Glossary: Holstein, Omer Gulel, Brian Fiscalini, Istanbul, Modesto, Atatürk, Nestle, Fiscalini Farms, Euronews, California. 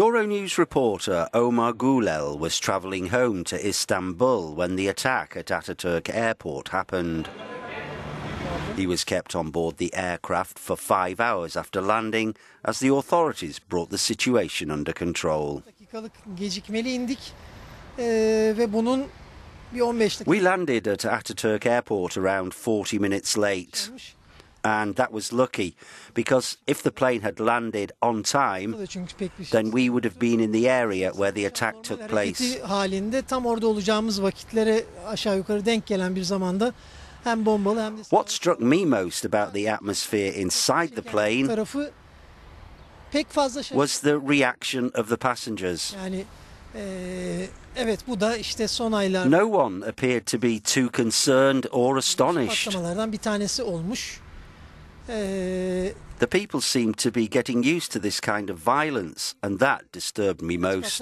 Euronews reporter Omer Gulel was travelling home to Istanbul when the attack at Atatürk airport happened. He was kept on board the aircraft for 5 hours after landing as the authorities brought the situation under control. We landed at Atatürk airport around 40 minutes late. And that was lucky, because if the plane had landed on time, then we would have been in the area where the attack took place. What struck me most about the atmosphere inside the plane was the reaction of the passengers. No one appeared to be too concerned or astonished. The people seemed to be getting used to this kind of violence, and that disturbed me most.